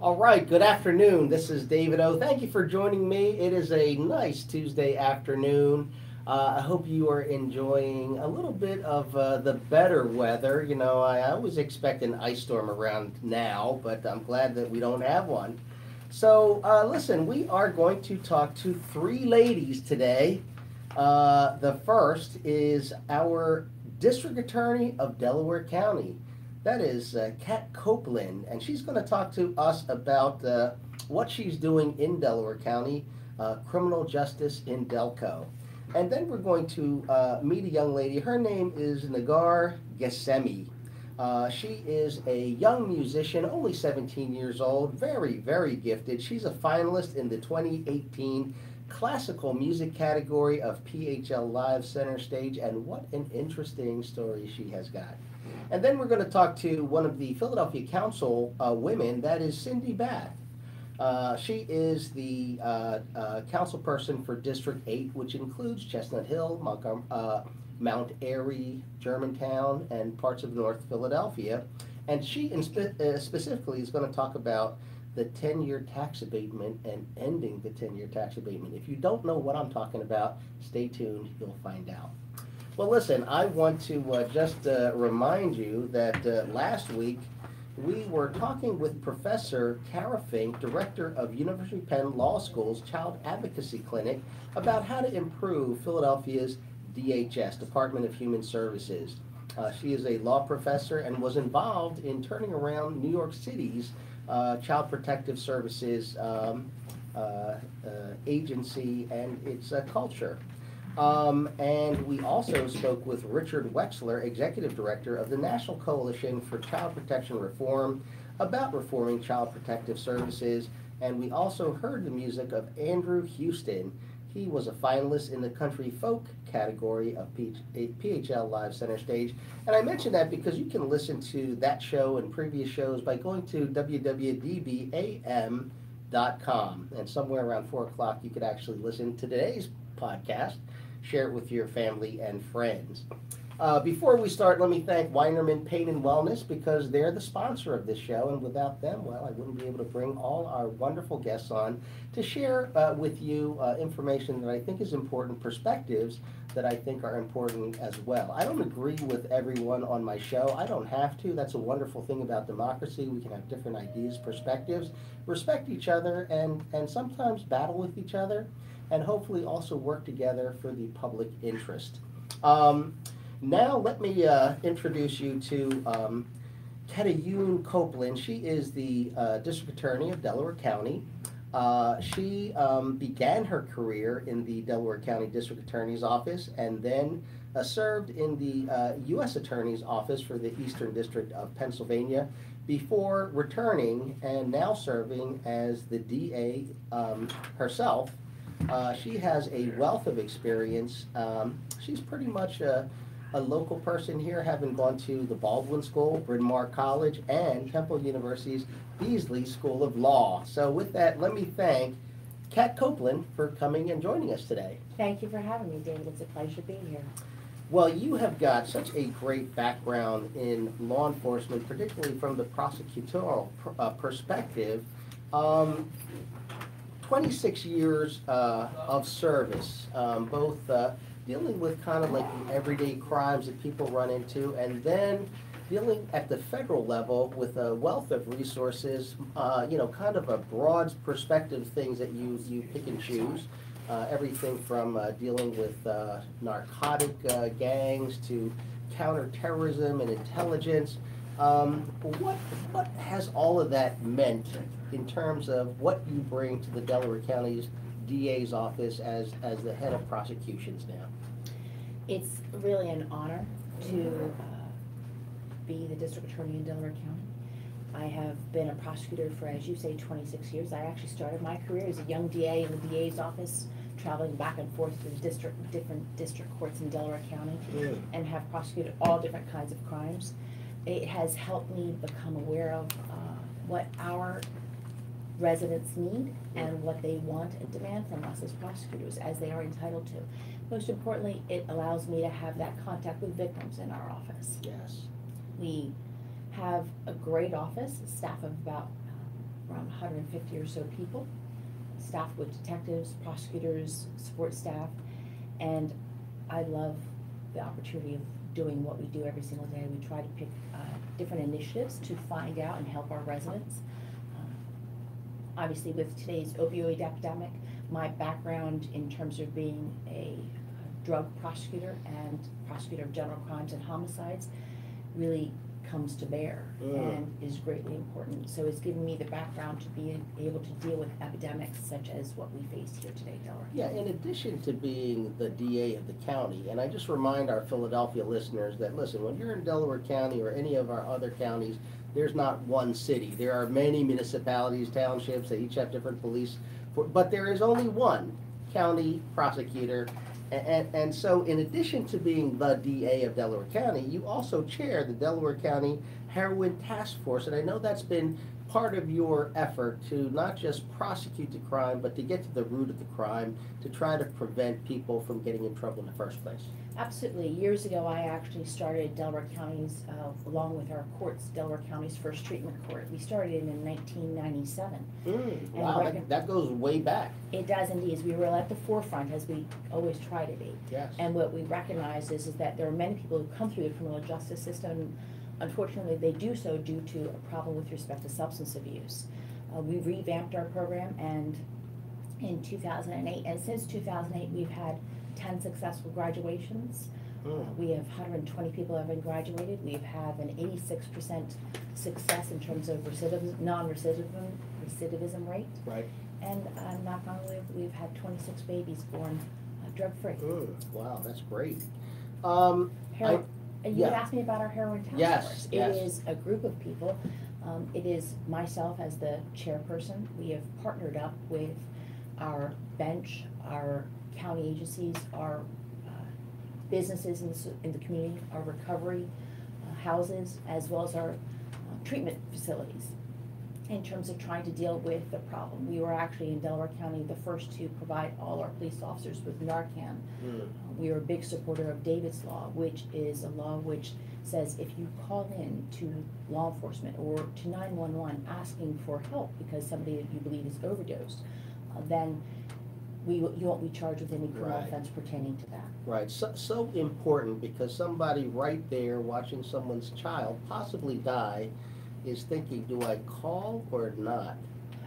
All right, good afternoon. This is David Oh. Thank you for joining me. It is a nice Tuesday afternoon. I hope you are enjoying a little bit of the better weather. You know, I always expect an ice storm around now, but I'm glad that we don't have one. So listen, we are going to talk to three ladies today. The first is our District Attorney of Delaware County. That is Kat Copeland, and she's going to talk to us about what she's doing in Delaware County, criminal justice in Delco. And then we're going to meet a young lady. Her name is Negar Ghasemi. She is a young musician, only 17 years old, very, very gifted. She's a finalist in the 2018 classical music category of PHL Live Center Stage, and what an interesting story she has got. And then we're going to talk to one of the Philadelphia Council women, that is Cindy Bass. She is the council person for District 8, which includes Chestnut Hill, Mount Airy, Germantown, and parts of North Philadelphia. And she specifically is going to talk about the 10-year tax abatement and ending the 10-year tax abatement. If you don't know what I'm talking about, stay tuned, you'll find out. Well, listen, I want to just remind you that last week we were talking with Professor Tara Fink, Director of University of Penn Law School's Child Advocacy Clinic, about how to improve Philadelphia's DHS, Department of Human Services. She is a law professor and was involved in turning around New York City's Child Protective Services agency and its culture. And we also spoke with Richard Wexler, Executive Director of the National Coalition for Child Protection Reform, about reforming Child Protective Services. And we also heard the music of Andrew Houston. He was a finalist in the country folk category of PHL Live Center Stage. And I mention that because you can listen to that show and previous shows by going to www.dbam.com. And somewhere around 4 o'clock, you could actually listen to today's podcast. Share it with your family and friends. Before we start, let me thank Weinerman Pain and Wellness, because they're the sponsor of this show, and without them, well, I wouldn't be able to bring all our wonderful guests on to share with you information that I think is important, perspectives that I think are important as well. I don't agree with everyone on my show. I don't have to. That's a wonderful thing about democracy. We can have different ideas, perspectives, respect each other, and sometimes battle with each other, and hopefully also work together for the public interest. Now let me introduce you to Kat Copeland. She is the District Attorney of Delaware County. She began her career in the Delaware County District Attorney's Office, and then served in the U.S. Attorney's Office for the Eastern District of Pennsylvania before returning and now serving as the DA herself. She has a wealth of experience. She's pretty much a local person here, having gone to the Baldwin School, Bryn Mawr College, and Temple University's Beasley School of Law. So with that, let me thank Kat Copeland for coming and joining us today. Thank you for having me, David. It's a pleasure being here. Well, you have got such a great background in law enforcement, particularly from the prosecutorial perspective. 26 years of service, both dealing with kind of like the everyday crimes that people run into, and then dealing at the federal level with a wealth of resources, you know, kind of a broad perspective, things that you pick and choose, everything from dealing with narcotic gangs to counterterrorism and intelligence. What has all of that meant in terms of what you bring to the Delaware County's DA's office as the head of prosecutions now? It's really an honor to be the district attorney in Delaware County. I have been a prosecutor for, as you say, 26 years. I actually started my career as a young DA in the DA's office, traveling back and forth through different district courts in Delaware County, and have prosecuted all different kinds of crimes. It has helped me become aware of what our residents need and what they want and demand from us as prosecutors, as they are entitled to. Most importantly, it allows me to have that contact with victims in our office. Yes. We have a great office, a staff of about around 150 or so people, staffed with detectives, prosecutors, support staff, and I love the opportunity of doing what we do every single day. We try to pick different initiatives to find out and help our residents. Obviously, with today's opioid epidemic, my background in terms of being a drug prosecutor and prosecutor of general crimes and homicides really comes to bear and is greatly important. So it's given me the background to be able to deal with epidemics such as what we face here today, Delaware. Yeah, in addition to being the DA of the county, and I just remind our Philadelphia listeners that, listen, when you're in Delaware County or any of our other counties, there's not one city. There are many municipalities, townships, they each have different police, but there is only one county prosecutor. And so, in addition to being the DA of Delaware County, you also chair the Delaware County Heroin Task Force, and I know that's been part of your effort to not just prosecute the crime, but to get to the root of the crime, to try to prevent people from getting in trouble in the first place. Absolutely. Years ago, I actually started Delaware County's, along with our courts, Delaware County's first treatment court. We started it in 1997. Wow, that goes way back. It does indeed, as we were at the forefront, as we always try to be. Yes. And what we recognize is that there are many people who come through the criminal justice system. Unfortunately, they do so due to a problem with respect to substance abuse. We revamped our program in 2008, and since 2008, we've had 10 successful graduations. We have 120 people have been graduated. We have an 86% success in terms of recidivism, non-recidivism rate. Right. And knock on wood, we've had 26 babies born drug-free. Wow, that's great. And you asked me about our heroin task force. Yes. It is a group of people. It is myself as the chairperson. We have partnered up with our bench, our county agencies, our businesses in the community, our recovery houses, as well as our treatment facilities in terms of trying to deal with the problem. We were actually in Delaware County the first to provide all our police officers with Narcan. We are a big supporter of David's Law, which is a law which says if you call in to law enforcement or to 911 asking for help because somebody that you believe is overdosed, then you won't be charged with any criminal offense pertaining to that. Right, so important, because somebody right there watching someone's child possibly die is thinking, do I call or not?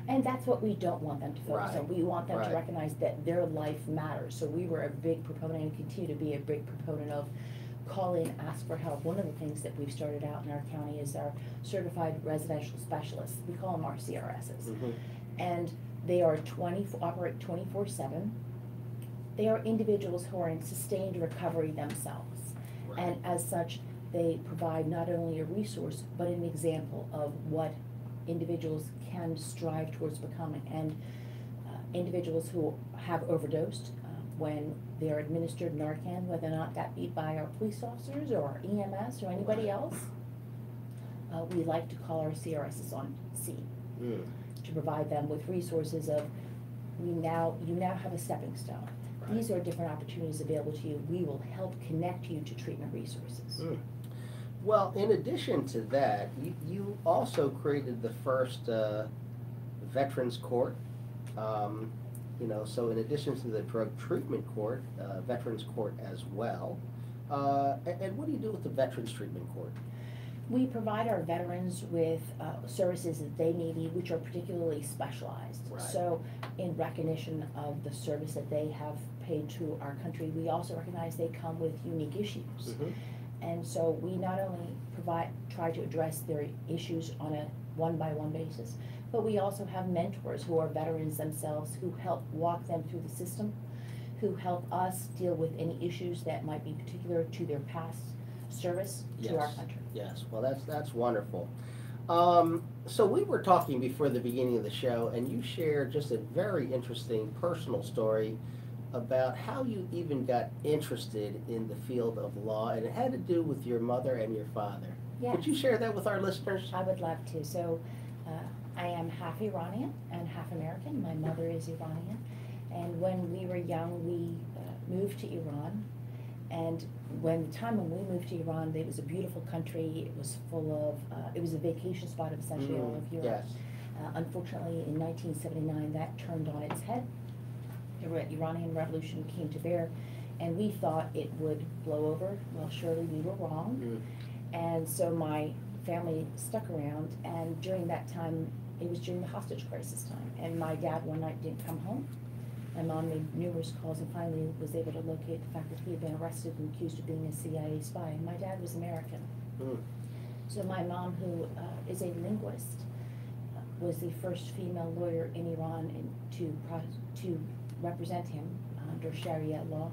And that's what we don't want them to focus on. We want them to recognize that their life matters. So we were a big proponent and continue to be a big proponent of call in, ask for help. One of the things that we've started out in our county is our certified residential specialists. We call them our CRSs. And they are operate 24/7. They are individuals who are in sustained recovery themselves. And as such, they provide not only a resource, but an example of what individuals can strive towards becoming. And individuals who have overdosed, when they are administered Narcan, whether or not that be by our police officers or our EMS or anybody else, we like to call our CRSs on scene to provide them with resources of, you now have a stepping stone. These are different opportunities available to you. We will help connect you to treatment resources. Well, in addition to that, you also created the first veterans court. You know, so in addition to the drug treatment court, veterans court as well. And what do you do with the veterans treatment court? We provide our veterans with services that they may need, which are particularly specialized. So in recognition of the service that they have paid to our country, we also recognize they come with unique issues. And so we not only try to address their issues on a one-by-one basis, but we also have mentors who are veterans themselves who help walk them through the system, who help us deal with any issues that might be particular to their past service to our country. Yes, well, that's wonderful. So we were talking before the beginning of the show, and you shared just a very interesting personal story about how you even got interested in the field of law, and it had to do with your mother and your father. Yes. Would you share that with our listeners? I would love to. So I am half Iranian and half American. My mother is Iranian, and when we were young, we moved to Iran. And when we moved to Iran, it was a beautiful country. It was full of, it was a vacation spot essentially all of Europe. Unfortunately, in 1979, that turned on its head. The Iranian Revolution came to bear, and we thought it would blow over. Well, surely we were wrong. Mm. And so my family stuck around, and during that time, it was during the hostage crisis time, and my dad one night didn't come home. My mom made numerous calls and finally was able to locate the fact that he had been arrested and accused of being a CIA spy. And my dad was American. Mm. So my mom, who is a linguist, was the first female lawyer in Iran to represent him under Sharia law,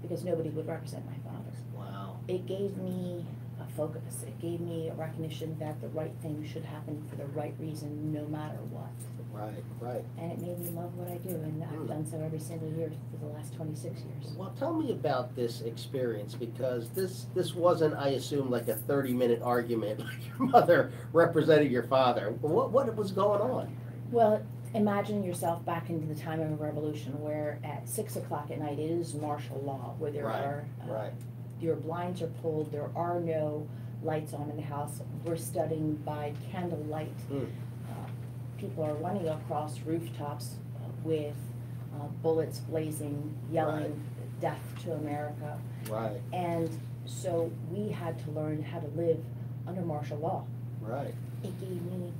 because nobody would represent my father. Wow. It gave me a focus. It gave me a recognition that the right thing should happen for the right reason, no matter what. Right, right. And it made me love what I do, and I've done so every single year for the last 26 years. Well, tell me about this experience, because this wasn't, I assume, like a 30-minute argument, like your mother representing your father. What was going on? Well, imagine yourself back into the time of a revolution, where at 6 o'clock at night it is martial law, where there are your blinds are pulled, there are no lights on in the house. We're studying by candlelight. Mm. People are running across rooftops with bullets blazing, yelling death to America. Right. And so we had to learn how to live under martial law. Right. It gave me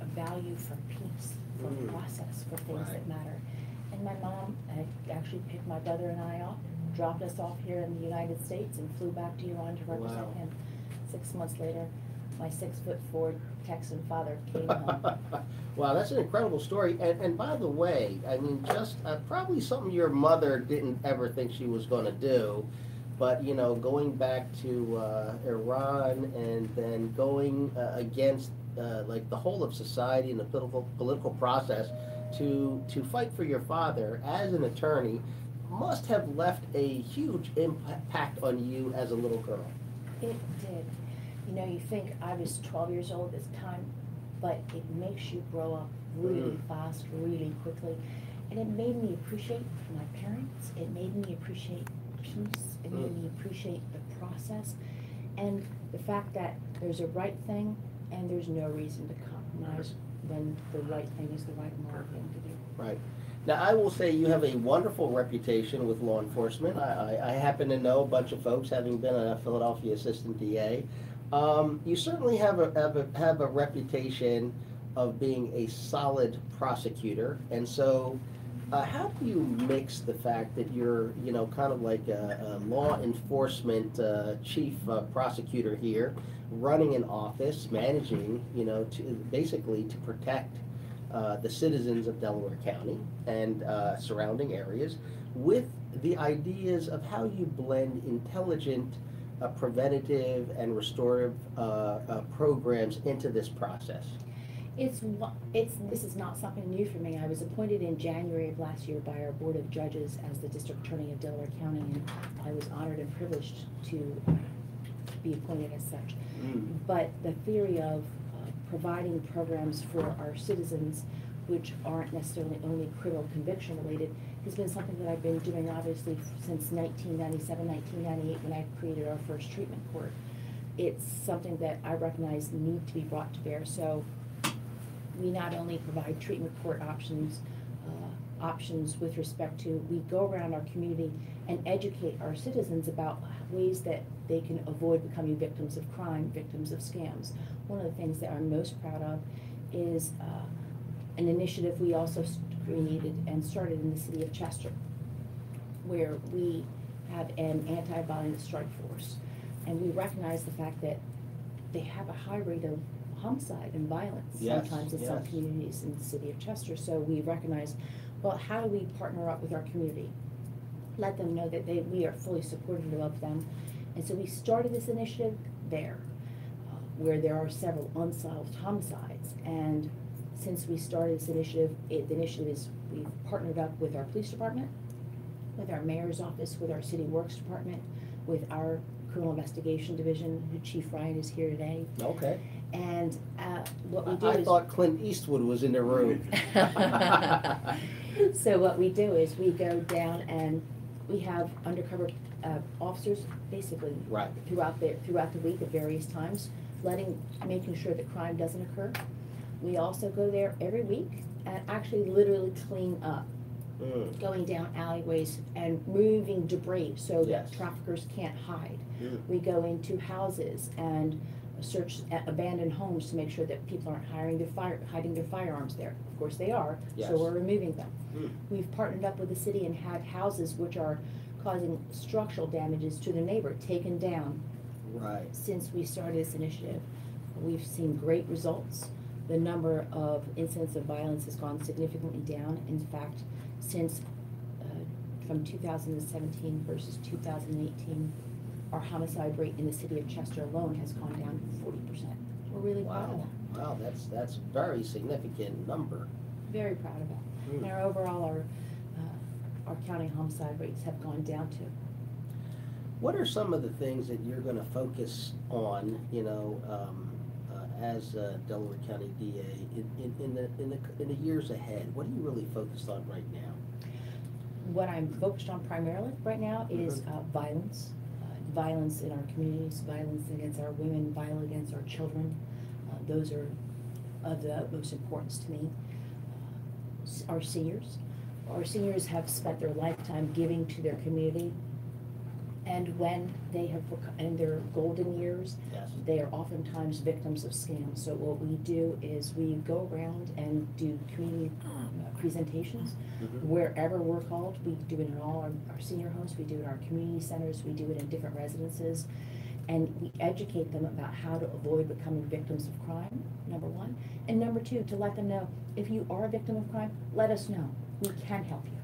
a value for peace, for process, for things that matter. And my mom actually picked my brother and I up, dropped us off here in the United States, and flew back to Iran to represent him. 6 months later, my 6'4" Texan father came home. Wow, that's an incredible story. And by the way, I mean, just probably something your mother didn't ever think she was going to do. But, you know, going back to Iran, and then going against, like, the whole of society and the political process to fight for your father as an attorney must have left a huge impact on you as a little girl. It did. You know, you think I was 12 years old at the time, but it makes you grow up really fast, really quickly. And it made me appreciate my parents. It made me appreciate peace. It made me appreciate the process. And the fact that there's a right thing and there's no reason to compromise when the right thing is the right moral thing to do. Right. Now, I will say you have a wonderful reputation with law enforcement. I happen to know a bunch of folks, having been a Philadelphia assistant DA. You certainly have a reputation of being a solid prosecutor, and so how do you mix the fact that you're, you know, kind of like a law enforcement chief prosecutor here, running an office, managing, you know, to basically to protect the citizens of Delaware County and surrounding areas, with the ideas of how you blend intelligent, preventative and restorative programs into this process? This is not something new for me. I was appointed in January of last year by our Board of Judges as the District Attorney of Delaware County, and I was honored and privileged to be appointed as such. Mm. But the theory of providing programs for our citizens, which aren't necessarily only criminal conviction related, has been something that I've been doing obviously since 1997, 1998, when I created our first treatment court. It's something that I recognize need to be brought to bear. So we not only provide treatment court options, options with respect to, we go around our community and educate our citizens about ways that they can avoid becoming victims of crime, victims of scams. One of the things that I'm most proud of is an initiative we also created and started in the city of Chester, where we have an anti-violence strike force. And we recognize the fact that they have a high rate of homicide and violence sometimes in some communities in the city of Chester. So we recognize, well, how do we partner up with our community? Let them know that we are fully supportive of them. And so we started this initiative there, where there are several unsolved homicides. And since we started this initiative, the initiative is we've partnered up with our police department, with our mayor's office, with our city works department, with our criminal investigation division, who Chief Ryan is here today. Okay. And what we do is... I thought Clint Eastwood was in the room. So what we do is we go down and we have undercover officers basically throughout the week at various times, making sure that crime doesn't occur. We also go there every week and actually literally clean up, going down alleyways and moving debris so that traffickers can't hide. We go into houses and search abandoned homes to make sure that people aren't hiding their firearms there. Of course they are, so we're removing them. We've partnered up with the city and had houses which are causing structural damages to the neighbor taken down. Right. Since we started this initiative, we've seen great results. The number of incidents of violence has gone significantly down. In fact, since from 2017 versus 2018, our homicide rate in the city of Chester alone has gone down 40%. We're really proud of that. Wow, that's a very significant number. Very proud of that. And our overall, our county homicide rates have gone down too. What are some of the things that you're going to focus on, you know, as a Delaware County DA in the years ahead? What are you really focused on right now? What I'm focused on primarily right now is violence. Violence in our communities, violence against our women, violence against our children. Those are of the most importance to me. Our seniors. Our seniors have spent their lifetime giving to their community, and when they have in their golden years, they are oftentimes victims of scams. So what we do is we go around and do community presentations wherever we're called. We do it in all our senior homes, we do it in our community centers, we do it in different residences, and we educate them about how to avoid becoming victims of crime, number one. And number two, to let them know, if you are a victim of crime, let us know. We can help you.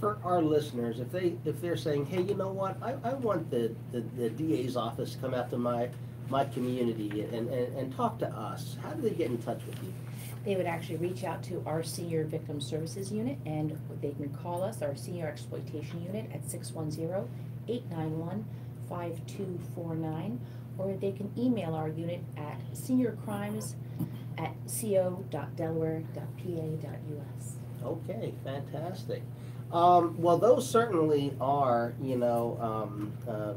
For our listeners, if they're saying, hey, you know what, I want the DA's office to come out to my community and talk to us, how do they get in touch with you? They would actually reach out to our Senior Victim Services Unit, and they can call us, our Senior Exploitation Unit, at 610-891-5249, or they can email our unit at seniorcrimes@co.delaware.pa.us. Okay, fantastic. Well, those certainly are, you know,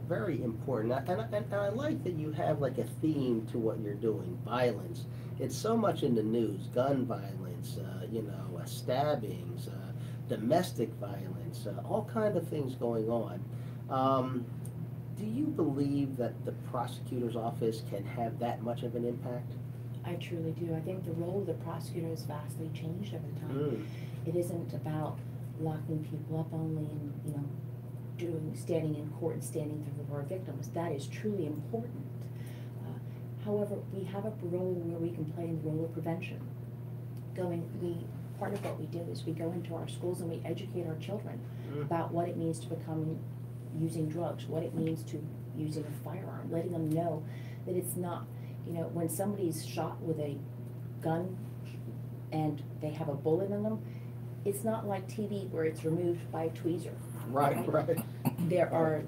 very important. And I like that you have like a theme to what you're doing. Violence. It's so much in the news. Gun violence, you know, stabbings, domestic violence, all kinds of things going on. Do you believe that the prosecutor's office can have that much of an impact? I truly do. I think the role of the prosecutor has vastly changed over time. It isn't about locking people up only and, you know, standing in court and standing for our victims. That is truly important. However, we have a role where we can play in the role of prevention. Part of what we do is we go into our schools and we educate our children about what it means to using drugs, what it means to using a firearm, letting them know that it's not, you know, when somebody's shot with a gun and they have a bullet in them, it's not like TV where it's removed by a tweezer. Right. There are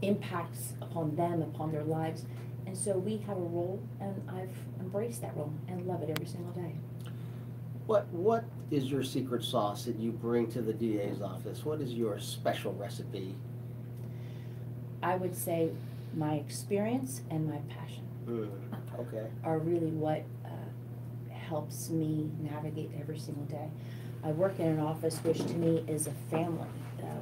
impacts upon them, upon their lives. And so we have a role, and I've embraced that role and love it every single day. What is your secret sauce that you bring to the DA's office? What is your special recipe? I would say my experience and my passion are really what helps me navigate every single day. I work in an office which to me is a family.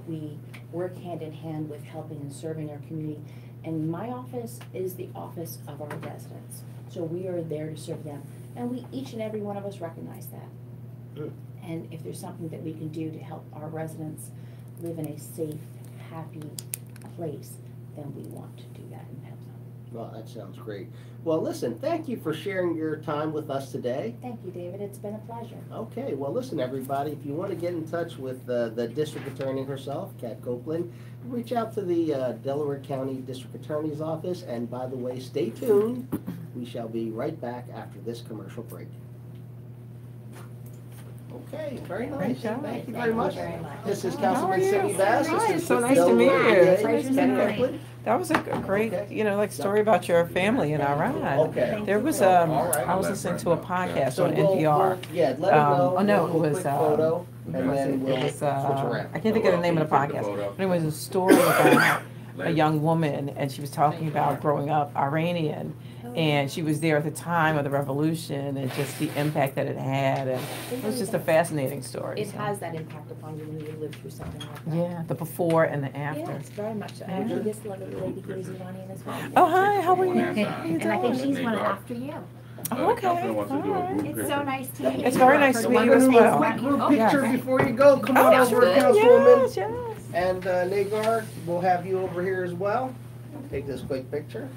We work hand in hand with helping and serving our community. And my office is the office of our residents. So we are there to serve them. And each and every one of us recognize that. And if there's something that we can do to help our residents live in a safe, happy place, then we want to do that and help them. Well, that sounds great. Well, listen, thank you for sharing your time with us today. Thank you, David. It's been a pleasure. Okay. Well, listen, everybody, if you want to get in touch with the district attorney herself, Kat Copeland, reach out to the Delaware County District Attorney's Office. And by the way, stay tuned. We shall be right back after this commercial break. Okay, very nice. Thank you very much. This is Councilman Cindy Bass. It's so nice to meet you. That was a great, you know, like story about your family and our ride. Okay. There was I was listening to a podcast on NPR. Yeah, let them know. Oh no, it was. And then it was. I can't think of the name of the podcast. But it was a story about a young woman, and she was talking about growing up Iranian, and she was there at the time of the revolution and just the impact that it had, and it was just a fascinating story. It has that impact upon you when you live through something like that. Yeah, the before and the after. Yes, very much so. I actually just love the lady who is Iranian as well. Oh, hi, how are you? And I think she's one after you. Oh, okay. It's so nice to meet you. It's very nice to meet you as well. Quick little picture before you go. Come on over, Councilwoman. Yes. And Negar, we'll have you over here as well. Take this quick picture.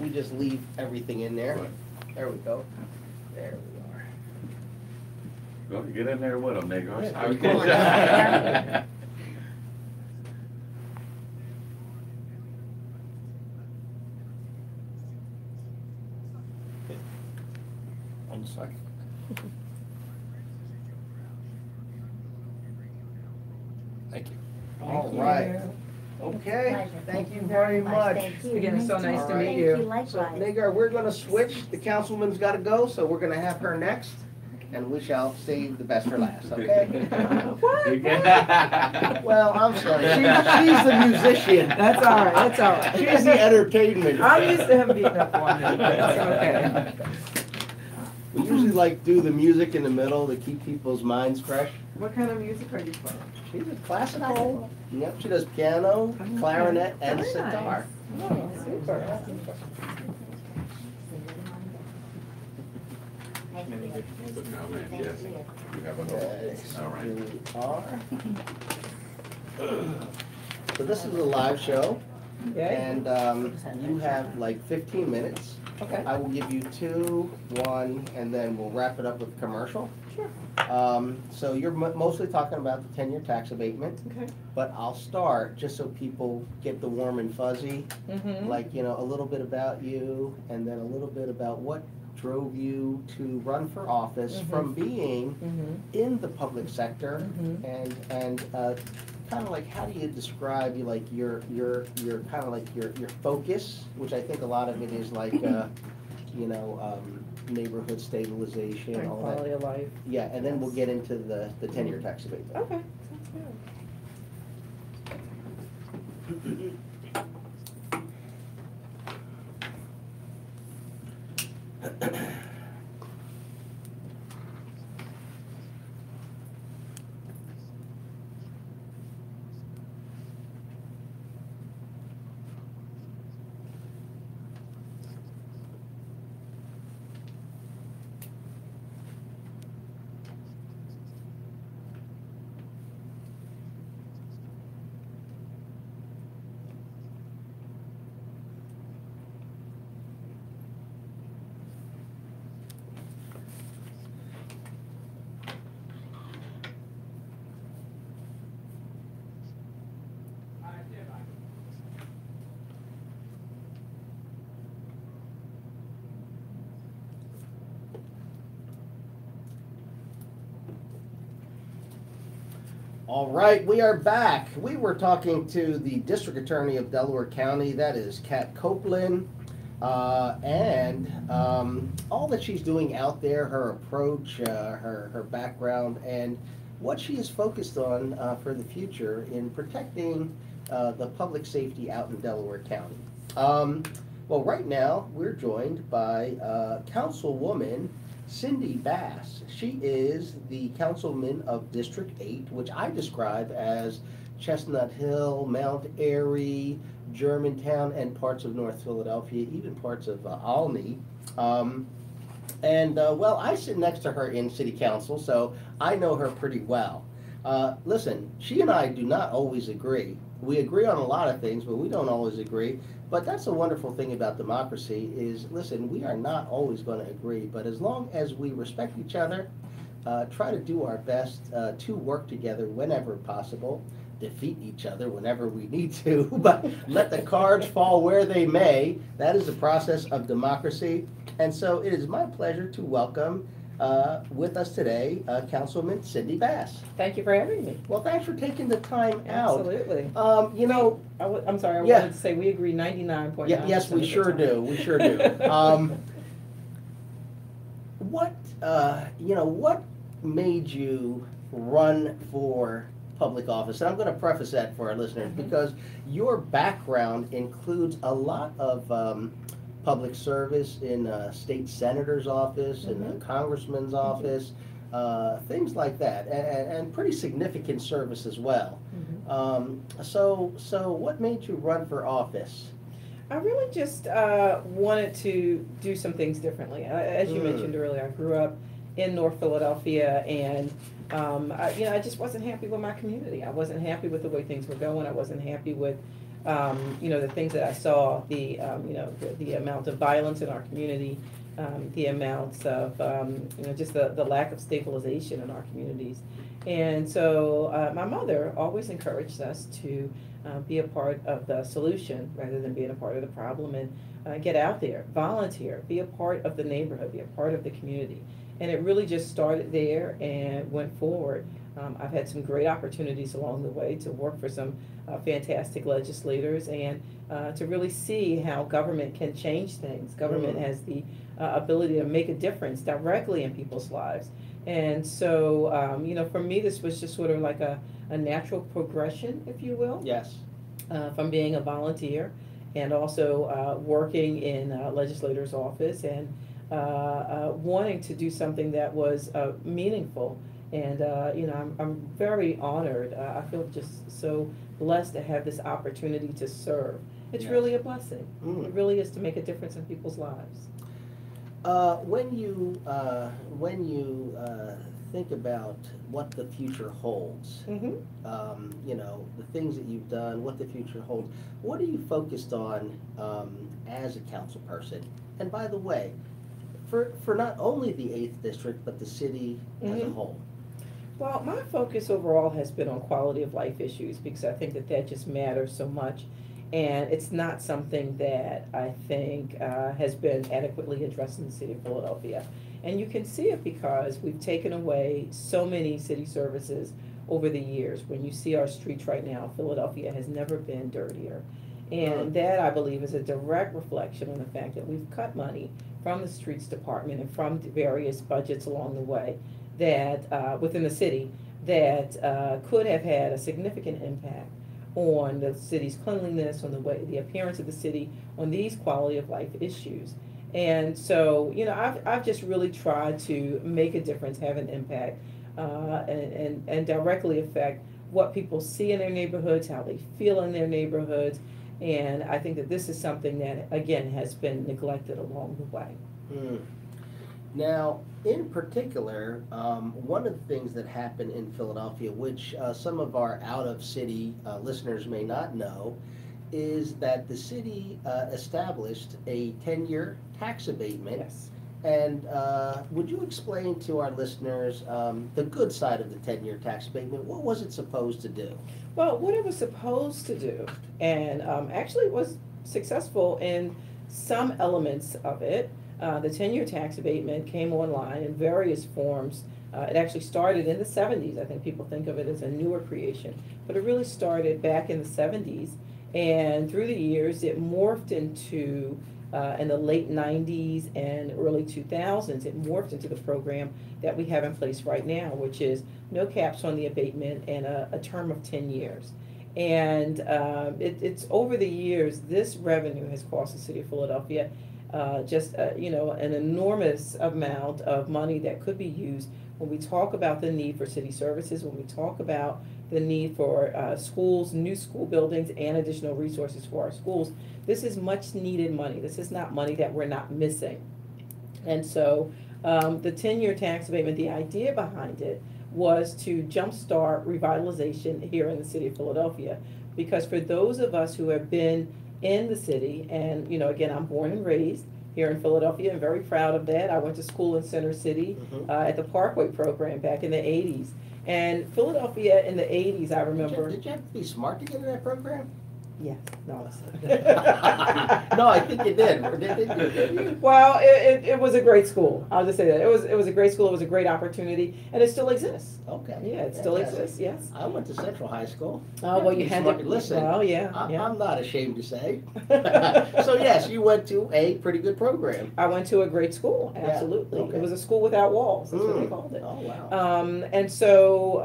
We just leave everything in there. There we go. There we are. Go get in there with them, Negar. Yeah, one second. Thank you. All right. Okay. Thank you very much. Again, it's so nice to meet you. So, Negar, we're going to switch. The councilwoman's got to go, so we're going to have her next, and we shall save the best for last. Okay? What? Well, I'm sorry. She's the musician. That's all right. That's all right. She's the entertainment. I'm used to him beating up on him. That's okay. We usually like do the music in the middle to keep people's minds fresh. What kind of music are you playing? She's a classical. Yep, she does piano, clarinet, and sitar. Nice. Oh, super. So this is a live show, and you have like 15 minutes. Okay. I will give you 2, 1, and then we'll wrap it up with commercial. Sure. So you're mostly talking about the 10-year tax abatement. Okay. But I'll start just so people get the warm and fuzzy, like, you know, a little bit about you, and then a little bit about what drove you to run for office from being in the public sector, and kind of like, how do you describe your kind of like your focus, which I think a lot of it is like you know, neighborhood stabilization, and all quality that. Of life. Yeah, and then we'll get into the 10-year tax abatement. Okay, sounds good. All right, we are back. We were talking to the District Attorney of Delaware County, that is Kat Copeland, and all that she's doing out there, her approach, her background, and what she is focused on for the future in protecting the public safety out in Delaware County. Well, right now, we're joined by Councilwoman Cindy Bass. She is the councilman of District 8, which I describe as Chestnut Hill, Mount Airy, Germantown, and parts of North Philadelphia, even parts of Alny. Well, I sit next to her in City Council, so I know her pretty well. Listen, she and I do not always agree. We agree on a lot of things, but we don't always agree. But that's the wonderful thing about democracy is, listen, we are not always going to agree, but as long as we respect each other, try to do our best to work together whenever possible, defeat each other whenever we need to, but let the cards fall where they may. That is the process of democracy. And so it is my pleasure to welcome with us today, Councilman Cindy Bass. Thank you for having me. Well, thanks for taking the time out. Absolutely. You know, I'm sorry, I wanted to say we agree 99.9%. Yeah, yes, we sure do. We sure do. What made you run for public office, and I'm going to preface that for our listeners because your background includes a lot of public service in a state senator's office, in a congressman's office, things like that, and pretty significant service as well. So what made you run for office? I really just wanted to do some things differently. As you mentioned earlier, I grew up in North Philadelphia, and I just wasn't happy with my community. I wasn't happy with the way things were going. I wasn't happy with the things that I saw, the amount of violence in our community, the amounts of just the lack of stabilization in our communities. And so my mother always encouraged us to be a part of the solution rather than being a part of the problem, and get out there, volunteer, be a part of the neighborhood, be a part of the community. And it really just started there and went forward. I've had some great opportunities along the way to work for some fantastic legislators, and to really see how government can change things. Government has the ability to make a difference directly in people's lives. And so, for me, this was just sort of like a natural progression, if you will. Yes. From being a volunteer and also working in a legislator's office, and wanting to do something that was meaningful. And, I'm very honored. I feel just so blessed to have this opportunity to serve. It's really a blessing. It really is, to make a difference in people's lives. When you think about what the future holds, the things that you've done, what the future holds, what are you focused on as a council person? And by the way, for not only the 8th District, but the city as a whole? Well, my focus overall has been on quality of life issues, because I think that just matters so much. And it's not something that I think has been adequately addressed in the city of Philadelphia. And you can see it because we've taken away so many city services over the years. When you see our streets right now, Philadelphia has never been dirtier. And that, I believe, is a direct reflection on the fact that we've cut money from the streets department and from the various budgets along the way that within the city that could have had a significant impact on the city's cleanliness, on the way, the appearance of the city, on these quality of life issues. And so, I've just really tried to make a difference, have an impact, and directly affect what people see in their neighborhoods, how they feel in their neighborhoods. And I think that this is something that, again, has been neglected along the way. Now, in particular, one of the things that happened in Philadelphia, which some of our out-of-city listeners may not know, is that the city established a 10-year tax abatement. Yes. And would you explain to our listeners the good side of the 10-year tax abatement? What was it supposed to do? Well, what it was supposed to do, and actually was successful in some elements of it. The 10-year tax abatement came online in various forms. It actually started in the 70s. I think people think of it as a newer creation, but it really started back in the 70s. And through the years, it morphed into, in the late 90s and early 2000s, it morphed into the program that we have in place right now, which is no caps on the abatement and a term of 10 years. And it's over the years, this revenue has cost the city of Philadelphia an enormous amount of money that could be used when we talk about the need for city services, when we talk about the need for schools, new school buildings, and additional resources for our schools. This is much needed money. This is not money that we're not missing. And so the 10-year tax abatement, the idea behind it was to jumpstart revitalization here in the city of Philadelphia, because for those of us who have been in the city, and again, I'm born and raised here in Philadelphia and very proud of that. I went to school in Center City at the Parkway program back in the 80s. And Philadelphia in the 80s, I remember. Did you have to be smart to get in that program? Yeah, no. No, I think you did. Well, it was a great school. I'll just say that it was a great school. It was a great opportunity, and it still exists. Okay. Yeah, it still exists. Yes. I went to Central High School. Oh well, you had to listen. Oh yeah. I'm not ashamed to say. So yes, you went to a pretty good program. I went to a great school. Absolutely. Yeah. Okay. It was a school without walls. That's what they called it. Oh wow. And so,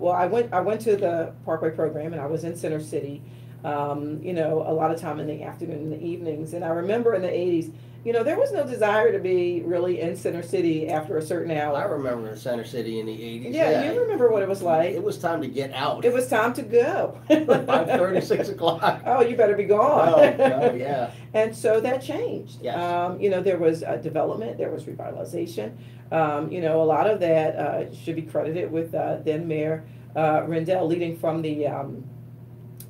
well, I went to the Parkway program, and I was in Center City. You know, a lot of time in the afternoon and the evenings. And I remember in the 80s, you know, there was no desire to be really in Center City after a certain hour. I remember Center City in the 80s. Yeah, yeah. You remember what it was like. It was time to get out. It was time to go. By 36 o'clock. Oh, you better be gone. Oh, yeah. And so that changed. Yes. You know, there was development. There was revitalization. You know, a lot of that should be credited with then Mayor Rendell leading from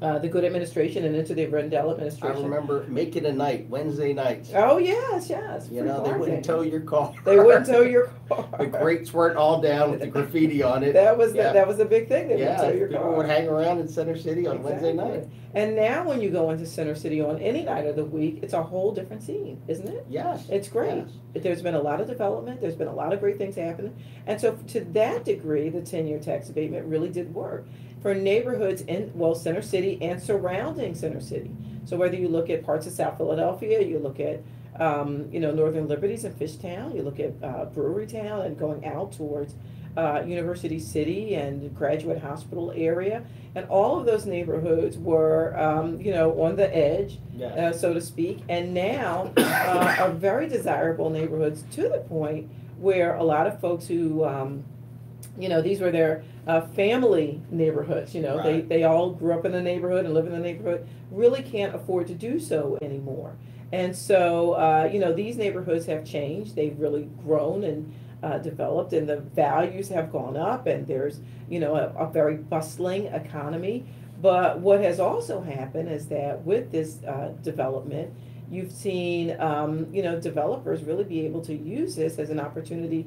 the good administration and into the Rendell administration. I remember making a night, Wednesday nights. Oh, yes, yes. You know, they wouldn't tow your car. They wouldn't tow your car. The grates weren't all down with the graffiti on it. That was the big thing. They wouldn't tow your car. People would hang around in Center City on Wednesday night. And now when you go into Center City on any night of the week, it's a whole different scene, isn't it? Yes. It's great. Yes. There's been a lot of development. There's been a lot of great things happening. And so to that degree, the 10-year tax abatement really did work for neighborhoods in, well, Center City and surrounding Center City. So whether you look at parts of South Philadelphia, you look at, you know, Northern Liberties and Fishtown, you look at Brewerytown and going out towards University City and Graduate Hospital area, and all of those neighborhoods were, you know, on the edge, so to speak, and now are very desirable neighborhoods to the point where a lot of folks who, you know, these were their family neighborhoods, you know, they all grew up in the neighborhood and live in the neighborhood, really can't afford to do so anymore. And so, you know, these neighborhoods have changed. They've really grown and developed, and the values have gone up, and there's, you know, a very bustling economy. But what has also happened is that with this development, you've seen, you know, developers really be able to use this as an opportunity,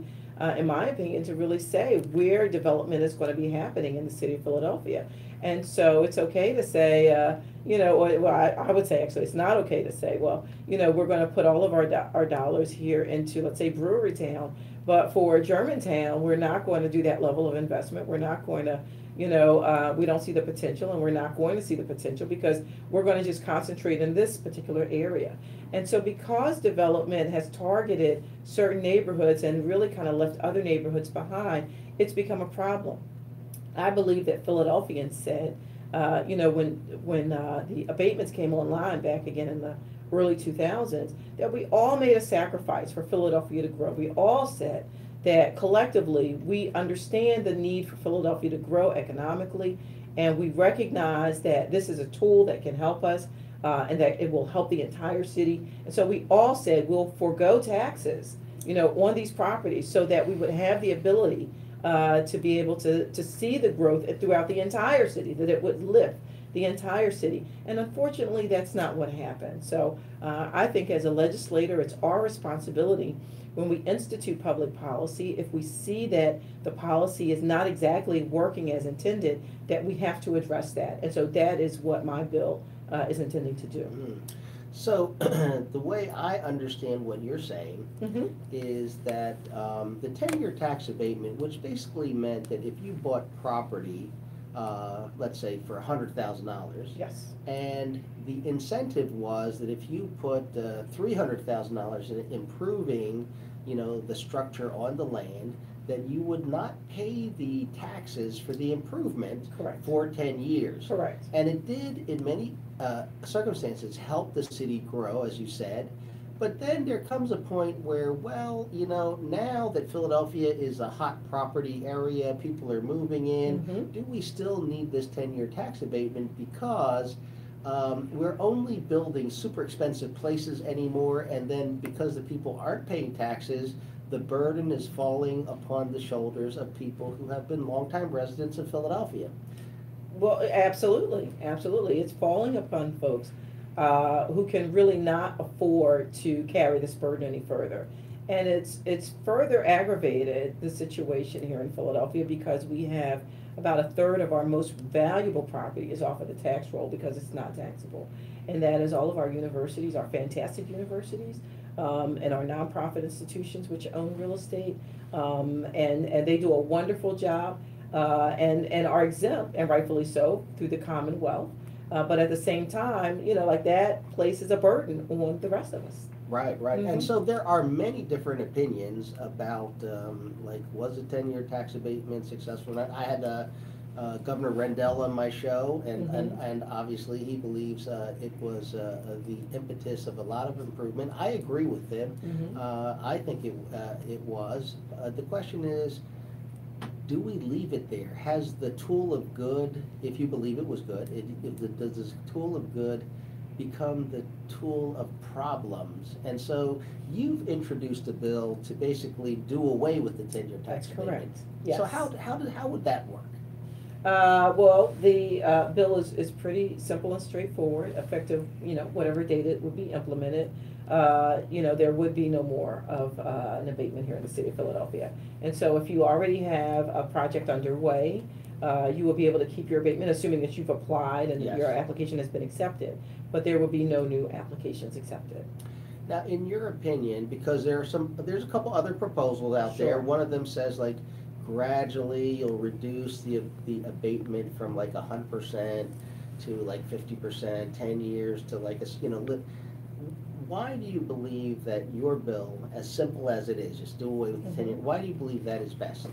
in my opinion, to really say where development is going to be happening in the city of Philadelphia. And so it's okay to say, you know, well, I would say actually it's not okay to say, well, you know, we're going to put all of our dollars here into, let's say, Brewerytown, but for Germantown, we're not going to do that level of investment. We're not going to, you know, we don't see the potential, and we're not going to see the potential because we're going to just concentrate in this particular area. And so because development has targeted certain neighborhoods and really kind of left other neighborhoods behind, it's become a problem. I believe that Philadelphians said, you know, when the abatements came online back again in the early 2000s, that we all made a sacrifice for Philadelphia to grow. We all said that collectively we understand the need for Philadelphia to grow economically, and we recognize that this is a tool that can help us and that it will help the entire city. And so we all said we'll forego taxes, you know, on these properties so that we would have the ability to be able to see the growth throughout the entire city, that it would lift the entire city. And unfortunately, that's not what happened. So I think as a legislator, it's our responsibility when we institute public policy, if we see that the policy is not exactly working as intended, that we have to address that. And so that is what my bill is intending to do. Mm. So the way I understand what you're saying is that the 10-year tax abatement, which basically meant that if you bought property, let's say for $100,000. Yes. And the incentive was that if you put $300,000 in improving, you know, the structure on the land, then you would not pay the taxes for the improvement for 10 years. Correct. And it did, in many circumstances, help the city grow, as you said. But then there comes a point where, well, you know, now that Philadelphia is a hot property area, people are moving in, do we still need this 10-year tax abatement because we're only building super expensive places anymore, and then because the people aren't paying taxes, the burden is falling upon the shoulders of people who have been longtime residents of Philadelphia? Well, absolutely, absolutely. It's falling upon folks who can really not afford to carry this burden any further. And it's further aggravated the situation here in Philadelphia because we have about a third of our most valuable property is off of the tax roll because it's not taxable. And that is all of our universities, our fantastic universities, and our nonprofit institutions which own real estate. And they do a wonderful job and are exempt, and rightfully so, through the Commonwealth. But at the same time, you know, like that places a burden on the rest of us. Right, right. Mm-hmm. And so there are many different opinions about, like, was a 10-year tax abatement successful? I had Governor Rendell on my show, and, mm-hmm. and obviously he believes it was the impetus of a lot of improvement. I agree with him. Mm-hmm. I think it was. The question is, do we leave it there? Has the tool of good, if you believe it was good, does this tool of good become the tool of problems? And so you've introduced a bill to basically do away with the 10-year tax abatement. That's correct. Yes. So how would that work? Well, the bill is pretty simple and straightforward, effective, you know, whatever date it would be implemented. You know, there would be no more of an abatement here in the city of Philadelphia. And so if you already have a project underway, you will be able to keep your abatement, assuming that you've applied and yes. your application has been accepted. But there will be no new applications accepted. Now, in your opinion, because there's a couple other proposals out sure. there. One of them says, like, gradually you'll reduce the abatement from like 100% to like 50%, 10 years to like a, you know, why do you believe that your bill, as simple as it is, just do away with mm-hmm. the 10-year, why do you believe that is best?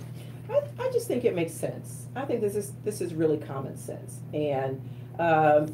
I just think it makes sense. I think this is really common sense. And,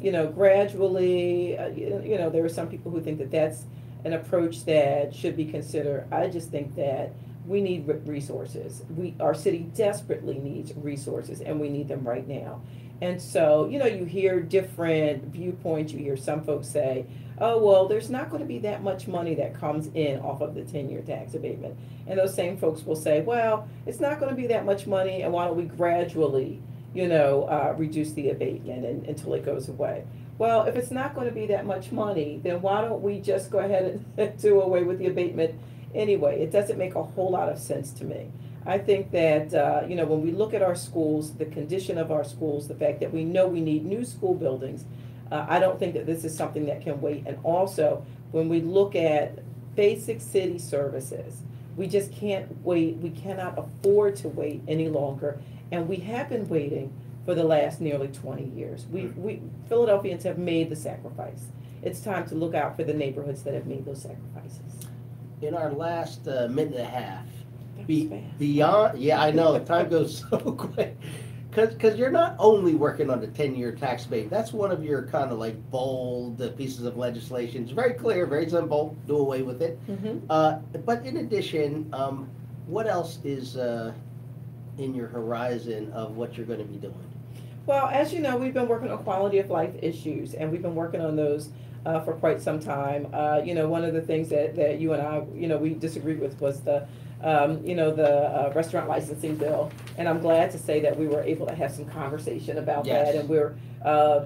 you know, gradually, you know, there are some people who think that that's an approach that should be considered. I just think that we need resources. Our city desperately needs resources, and we need them right now. And so, you know, you hear different viewpoints. You hear some folks say, oh, well, there's not going to be that much money that comes in off of the 10-year tax abatement. And those same folks will say, well, it's not going to be that much money, and why don't we gradually, you know, reduce the abatement until it goes away. Well, if it's not going to be that much money, then why don't we just go ahead and do away with the abatement anyway? It doesn't make a whole lot of sense to me. I think that, you know, when we look at our schools, the condition of our schools, the fact that we know we need new school buildings, I don't think that this is something that can wait. And also, when we look at basic city services, we just can't wait. We cannot afford to wait any longer. And we have been waiting for the last nearly 20 years. We Philadelphians have made the sacrifice. It's time to look out for the neighborhoods that have made those sacrifices. In our last minute and a half, beyond, yeah, I know, time goes so quick. Because you're not only working on the 10-year tax abatement. That's one of your kind of like bold pieces of legislation. It's very clear, very simple, do away with it. Mm-hmm. But in addition, what else is in your horizon of what you're going to be doing? Well, as you know, we've been working on quality of life issues, and we've been working on those for quite some time. You know, one of the things that you and I, you know, we disagreed with was the you know, the restaurant licensing bill, and I'm glad to say that we were able to have some conversation about yes. that, and we're,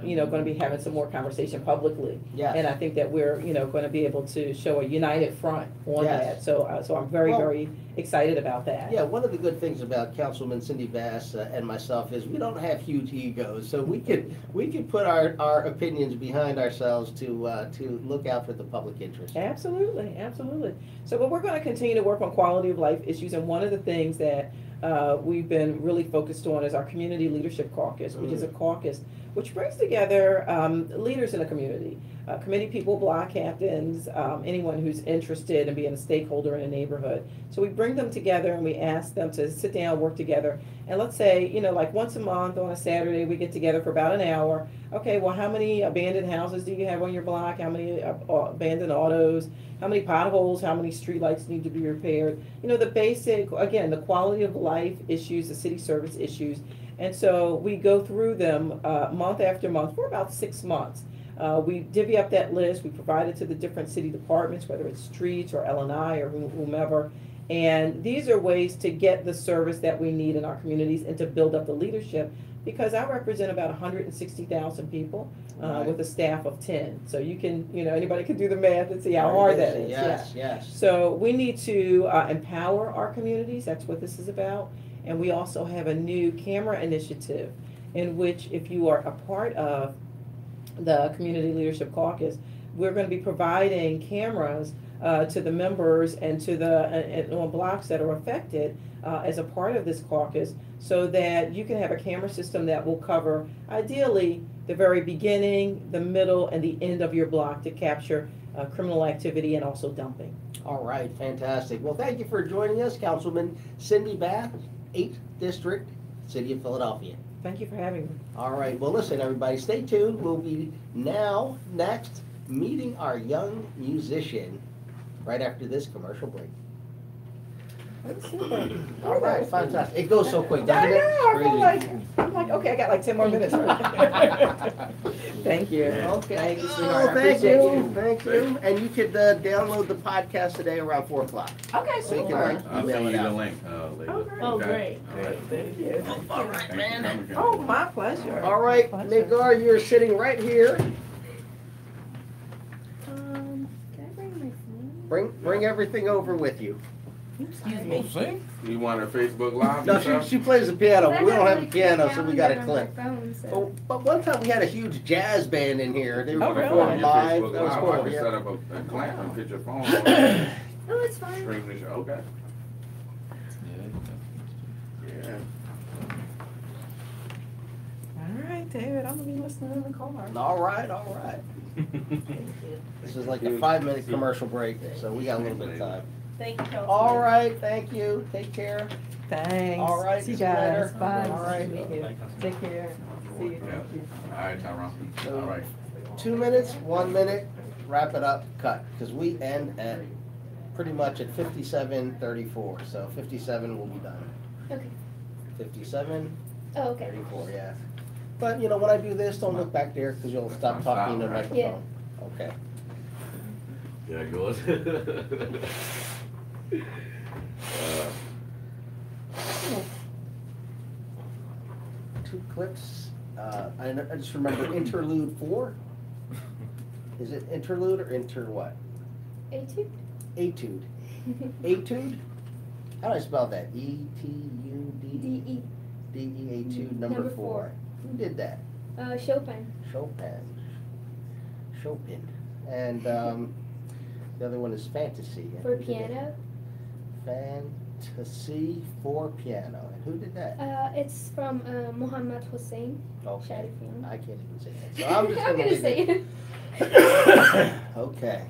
you know, going to be having some more conversation publicly. Yes. And I think that we're, you know, going to be able to show a united front on yes. that. So I'm very, very excited about that. Yeah, one of the good things about Councilman Cindy Bass and myself is we don't have huge egos, so we can put our opinions behind ourselves to look out for the public interest. Absolutely, absolutely. So, but we're going to continue to work on quality of life issues, and one of the things that we've been really focused on is our Community Leadership Caucus, which is a caucus which brings together leaders in the community, committee people, block captains, anyone who's interested in being a stakeholder in a neighborhood. So we bring them together and we ask them to sit down, work together, and let's say, you know, like once a month on a Saturday we get together for about an hour. Okay, well, how many abandoned houses do you have on your block? How many abandoned autos? How many potholes? How many streetlights need to be repaired? You know, the basic, again, the quality of life issues, the city service issues. And so we go through them month after month for about 6 months. We divvy up that list. We provide it to the different city departments, whether it's streets or L&I or whomever. And these are ways to get the service that we need in our communities and to build up the leadership because I represent about 160,000 people with a staff of 10. So you can, you know, anybody can do the math and see how hard that is. Yes, yeah. Yes. So we need to empower our communities. That's what this is about. And we also have a new camera initiative in which, if you are a part of the Community Leadership Caucus, we're going to be providing cameras to the members and to the on blocks that are affected as a part of this caucus, so that you can have a camera system that will cover, ideally, the very beginning, the middle, and the end of your block to capture criminal activity and also dumping. All right, fantastic. Well, thank you for joining us, Councilman Cindy Bass, 8th District, City of Philadelphia. Thank you for having me. All right, well, listen, everybody, stay tuned. We'll be now, next, meeting our young musician right after this commercial break. All right, fantastic. It goes so quick. I know. I feel like, I'm like, okay, I got like 10 more minutes. Thank you. Okay. Oh, thank you. Thank you. And you could download the podcast today around 4 o'clock. Okay, so you can email it out. Oh, great. Thank you. All right, man. Oh, my pleasure. All right, Negar, you're sitting right here. Can I bring my phone? Bring everything over with you. Excuse me. You want her Facebook Live? No, she plays the piano. We don't have a piano, so we got a clip. But one time we had a huge jazz band in here. They were performing live. That was cool. I set up a clamp and put your phone on. Oh, it's fine. Okay. Yeah. All right, David. I'm gonna be listening in the car. All right. All right. Thank you. This is like a 5-minute commercial break, so we got a little bit of time. Thank you, Kelsey. All right, thank you. Take care. Thanks. All right, see you guys. Later. Bye. All right. You. Take care. See you. Yeah. Thank you. All right, Tyron. So, all right. 2 minutes, 1 minute, wrap it up, cut. Because we end at pretty much at 57:34. So 57 will be done. Okay. 57. Oh, okay. 34, yeah. But you know, when I do this, don't look back there because you'll stop talking to the microphone. Yeah. Okay. There it goes. Two clips. I just remember interlude 4. Is it interlude or inter what? Etude. Etude. Etude? How do I spell that? E-T-U-D-E. D-E, etude number 4. Who did that? Chopin. And the other one is Fantasy. For piano? Fantasy for piano. And who did that? It's from Mohammad Hossein Shadifian. I can't even say that. So I'm just going to say it. Okay.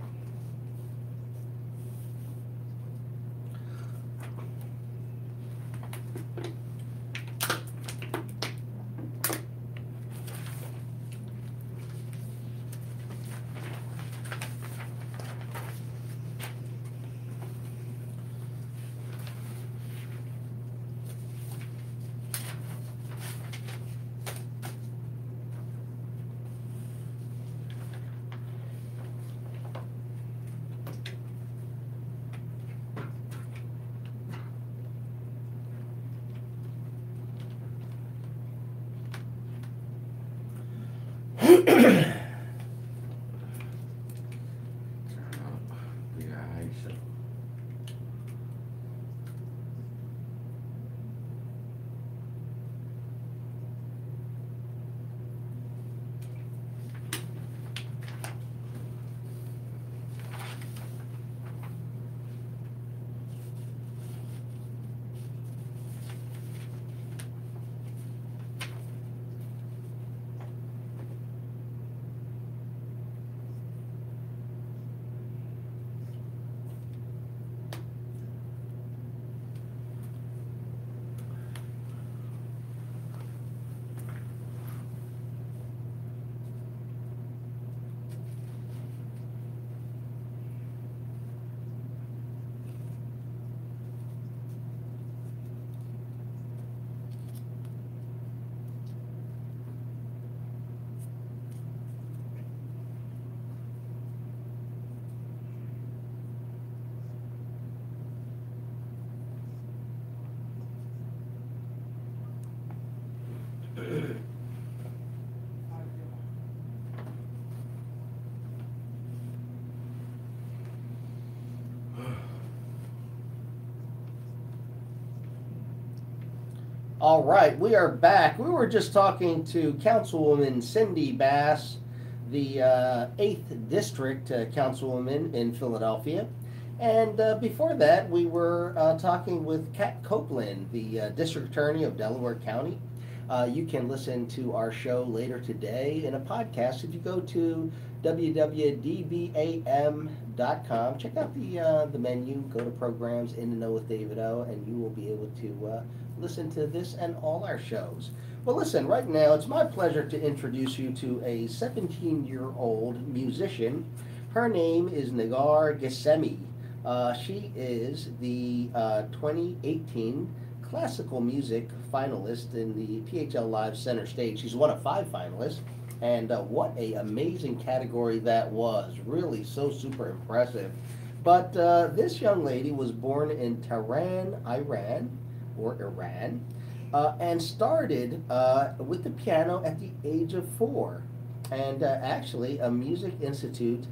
All right, we are back. We were just talking to Councilwoman Cindy Bass, the 8th District Councilwoman in Philadelphia. And before that, we were talking with Kat Copeland, the District Attorney of Delaware County. You can listen to our show later today in a podcast. If you go to www.dbam.com, check out the menu, go to programs, In the Know with David O, and you will be able to listen to this and all our shows. Well, listen, right now it's my pleasure to introduce you to a 17-year-old musician. Her name is Negar Ghasemi. She is the 2018 classical music finalist in the PHL Live Center Stage. She's one of 5 finalists, and what a amazing category that was. Really so super impressive. But this young lady was born in Tehran, Iran, or Iran, and started with the piano at the age of 4, and actually a music institute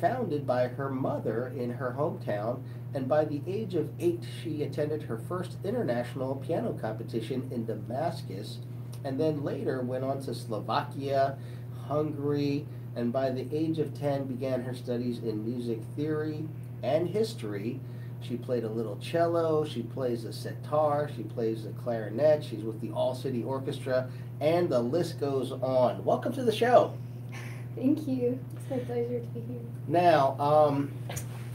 founded by her mother in her hometown, and by the age of 8 she attended her first international piano competition in Damascus, and then later went on to Slovakia, Hungary, and by the age of 10 began her studies in music theory and history. She played a little cello, she plays a sitar, she plays a clarinet, she's with the All City Orchestra, and the list goes on. Welcome to the show. Thank you. It's my pleasure to be here. Now,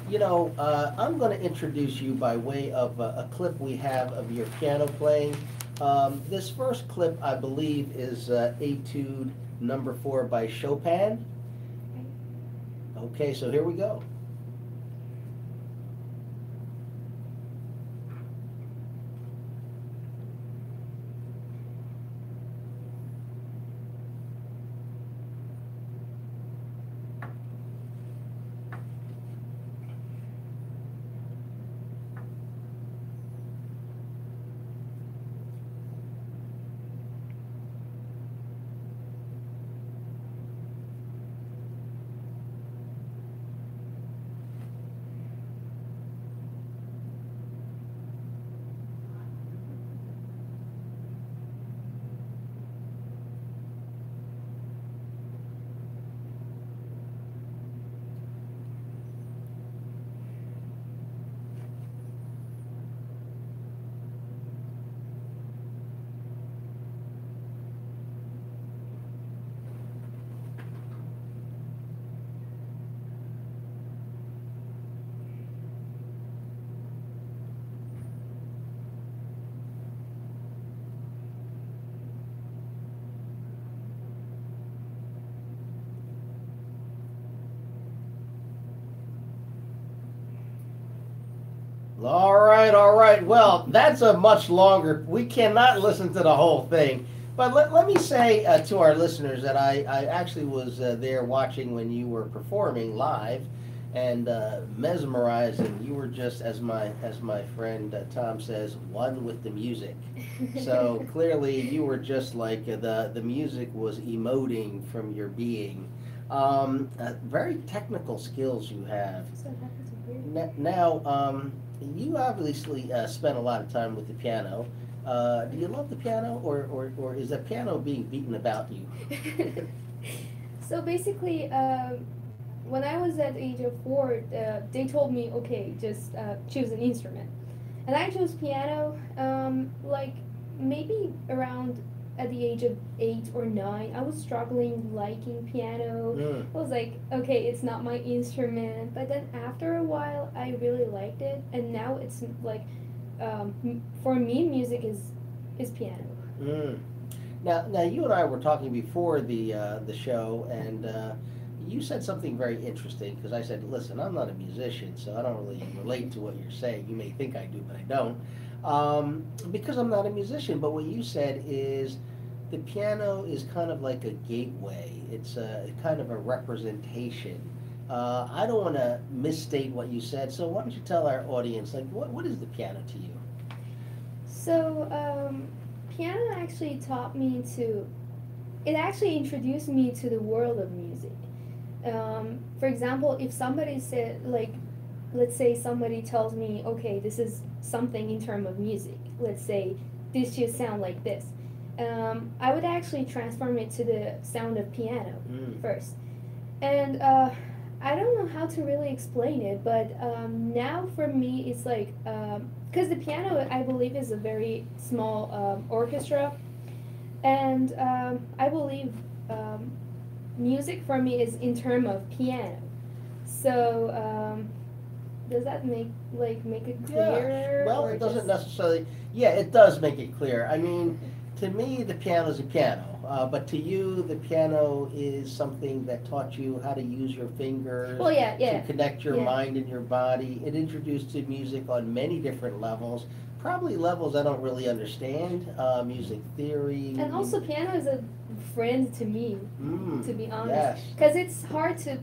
you know, I'm going to introduce you by way of a clip we have of your piano playing. This first clip, I believe, is Etude number 4 by Chopin. Okay, so here we go. All right. Well, that's a much longer. We cannot listen to the whole thing. But let me say to our listeners that I actually was there watching when you were performing live, and mesmerized, and you were just, as my friend Tom says, one with the music. So clearly you were just like the music was emoting from your being. Very technical skills you have. Now, you obviously spent a lot of time with the piano. Do you love the piano, or is the piano being beaten about you? So basically, when I was at the age of 4, they told me, okay, just choose an instrument. And I chose piano, like maybe around at the age of 8 or 9. I was struggling liking piano. I was like, okay, it's not my instrument. But then after a while, I really liked it, and now it's like, for me, music is piano. Now, you and I were talking before the show, and you said something very interesting, because I said, listen, I'm not a musician, so I don't really relate to what you're saying. You may think I do, but I don't. Because I'm not a musician, but what you said is the piano is kind of like a gateway. It's a kind of a representation. I don't want to misstate what you said, so why don't you tell our audience, like, what is the piano to you? So, piano actually taught me to, it actually introduced me to the world of music. For example, if somebody said, like, let's say somebody tells me, okay, this is something in terms of music. Let's say this should sound like this. I would actually transform it to the sound of piano first. And I don't know how to really explain it, but now for me it's like, because the piano, I believe, is a very small orchestra, and I believe music for me is in terms of piano. So does that make it clear? Yeah. Well, it doesn't necessarily. Yeah, it does make it clear. I mean, to me, the piano is a piano, but to you, the piano is something that taught you how to use your fingers, well, yeah, yeah, to connect your mind and your body. It introduced to music on many different levels, probably levels I don't really understand, music theory. And also, piano is a friend to me, to be honest, because it's hard to,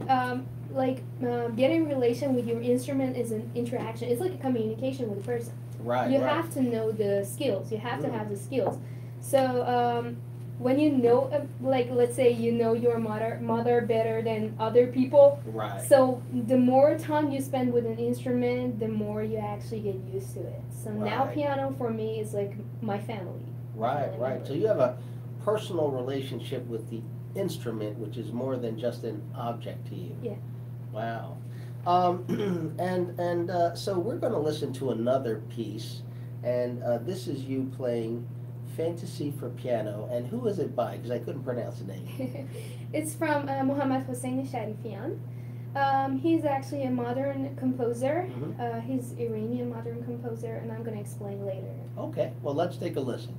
get in relation with your instrument is an interaction. It's like a communication with a person. Right, you have to know the skills. You have to have the skills. So when you know, let's say you know your mother better than other people. Right. So the more time you spend with an instrument, the more you actually get used to it. So now piano for me is like my family. Right, right. So you have a personal relationship with the instrument, which is more than just an object to you. Yeah. Wow. So we're going to listen to another piece, and this is you playing Fantasy for Piano, and who is it by? Because I couldn't pronounce the name. It's from Mohammad Hossein Shadifian. He's actually a modern composer. He's Iranian modern composer, and I'm going to explain later. Okay, well, let's take a listen.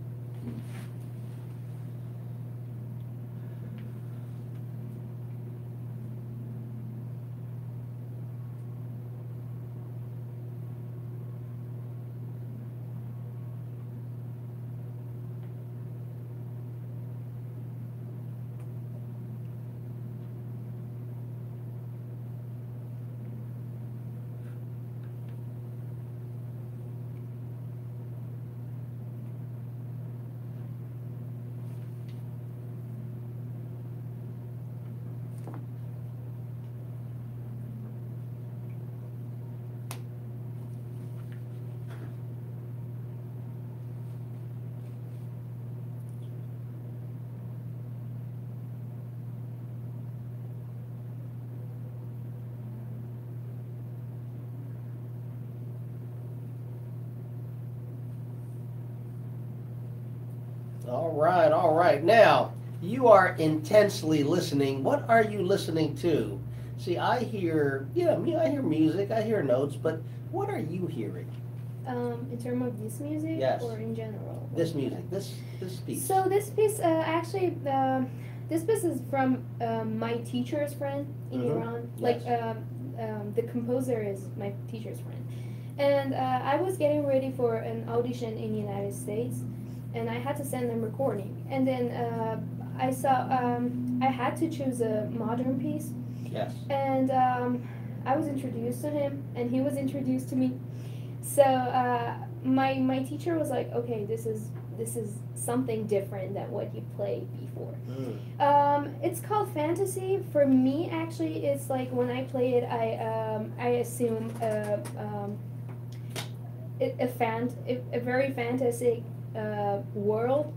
All right, now, you are intensely listening. What are you listening to? See, I hear, I hear music, I hear notes, but what are you hearing? In terms of this music, or in general? This music, this piece. So this piece, this piece is from my teacher's friend in Iran. Yes. Like, the composer is my teacher's friend. And I was getting ready for an audition in the United States, and I had to send them recording. And then I saw, I had to choose a modern piece. Yes. And I was introduced to him, and he was introduced to me. So my teacher was like, okay, this is something different than what you played before. It's called Fantasy. For me, actually, it's like when I play it, I assume a very fantastic world,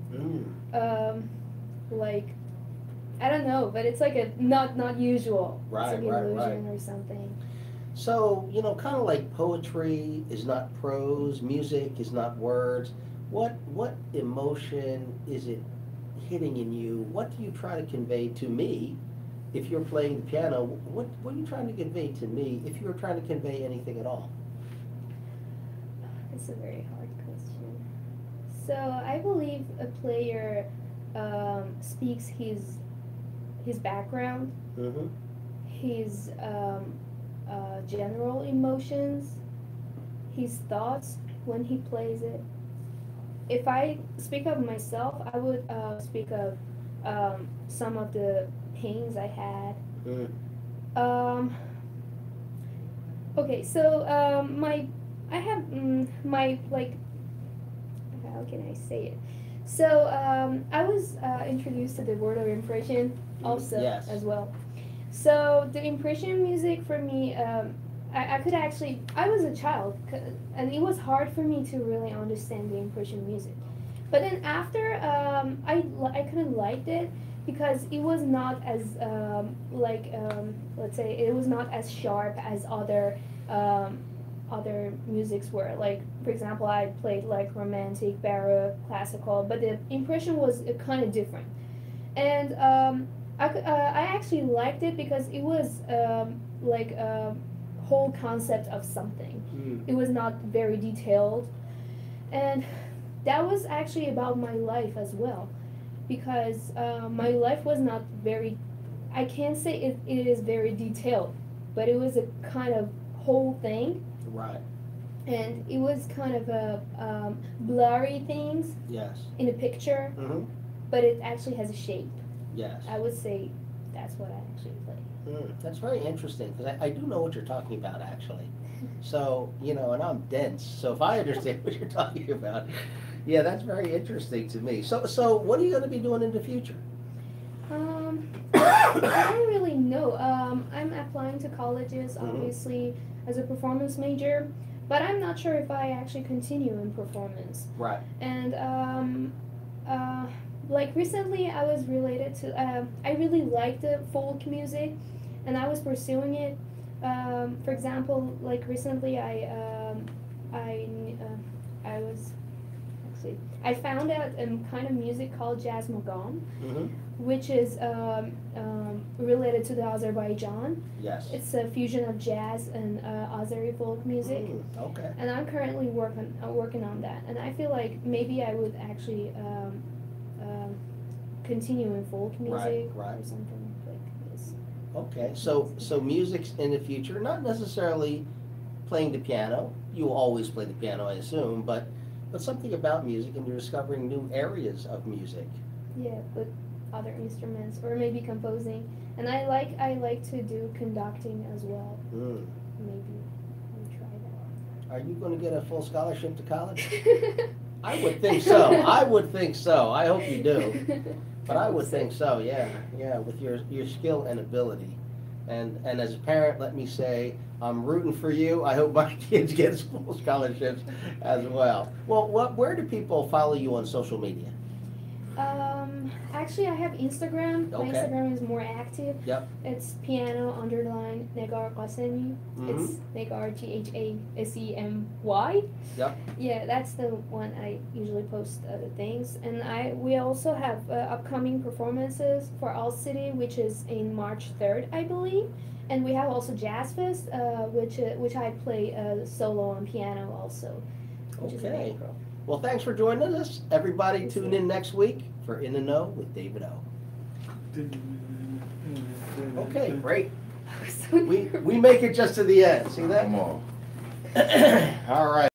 like, I don't know, but it's like a not usual, it's like illusion or something. So, kind of like poetry is not prose, music is not words. What emotion is it hitting in you? What do you try to convey to me if you're playing the piano? What are you trying to convey to me if you're trying to convey anything at all? That's a very hard question. So I believe a player speaks his background, his general emotions, his thoughts when he plays it. If I speak of myself, I would speak of some of the pains I had. Okay, so how can I say it? So I was introduced to the word of impression also as well. So the impression music for me, I was a child, and it was hard for me to really understand the impression music. But then after, I kind of liked it because it was not as let's say it was not as sharp as other other musics were. Like, for example, I played like romantic, baroque, classical, but the impression was kind of different. And I actually liked it because it was like a whole concept of something. Mm. It was not very detailed, and that was actually about my life as well, because my life was not very, I can't say it is very detailed, but it was a kind of whole thing. Right. And it was kind of a blurry things. Yes. In a picture. Mm-hmm. But it actually has a shape. Yes. I would say that's what I actually play. Mm, that's very interesting, because I do know what you're talking about, actually. So, you know, and I'm dense, so if I understand what you're talking about, yeah, that's very interesting to me. So what are you going to be doing in the future? I don't really know. I'm applying to colleges, obviously, mm-hmm. as a performance major, but I'm not sure if I actually continue in performance. Right. And, like, recently I was related to, I really liked the folk music, and I was pursuing it. For example, like recently I was, actually, I found out a kind of music called Jazz Mogam, mm-hmm. which is related to the Azerbaijan. Yes. It's a fusion of jazz and Azeri folk music. Mm, okay. And I'm currently working on that, and I feel like maybe I would actually continue in folk music, right. or something. Okay, so music's in the future, not necessarily playing the piano. You will always play the piano, I assume, but something about music, and you're discovering new areas of music. Yeah, with other instruments, or maybe composing. And I like to do conducting as well. Mm. Maybe I'll try that. Are you going to get a full scholarship to college? I would think so. I would think so. I hope you do. But I would think so, yeah, yeah, with your skill and ability. And as a parent, let me say, I'm rooting for you. I hope my kids get full scholarships as well. Well, where do people follow you on social media? Actually, I have Instagram. Okay. My Instagram is more active. Yep. It's piano_Negar Ghasemi. Mm-hmm. It's Negar, Ghasemi. Yep. Yeah, that's the one I usually post the things. And we also have upcoming performances for All City, which is in March 3rd, I believe. And we have also Jazz Fest, which I play solo on piano also, which is in April. Well, thanks for joining us. Everybody, tune in next week for In the Know with David O. Okay, great. We make it just to the end. See that? All right.